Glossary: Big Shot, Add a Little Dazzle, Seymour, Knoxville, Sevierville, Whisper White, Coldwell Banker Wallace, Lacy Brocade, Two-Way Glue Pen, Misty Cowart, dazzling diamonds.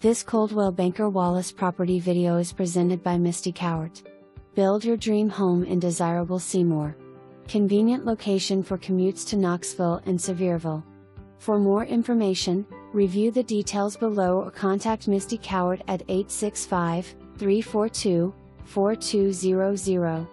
This Coldwell Banker Wallace property video is presented by Misty Cowart. Build your dream home in desirable Seymour. Convenient location for commutes to Knoxville and Sevierville. For more information, review the details below or contact Misty Cowart at 865-342-4200.